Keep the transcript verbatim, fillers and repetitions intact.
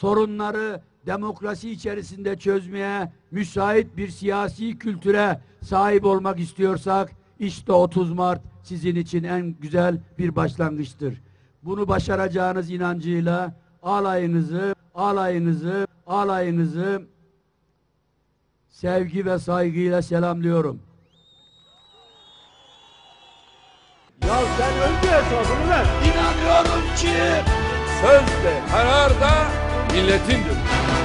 sorunları demokrasi içerisinde çözmeye müsait bir siyasi kültüre sahip olmak istiyorsak, işte otuz Mart sizin için en güzel bir başlangıçtır. Bunu başaracağınız inancıyla alayınızı, alayınızı, alayınızı sevgi ve saygıyla selamlıyorum. Ya sen önce hesabını ver. İnanıyorum ki söz de karar da milletindir.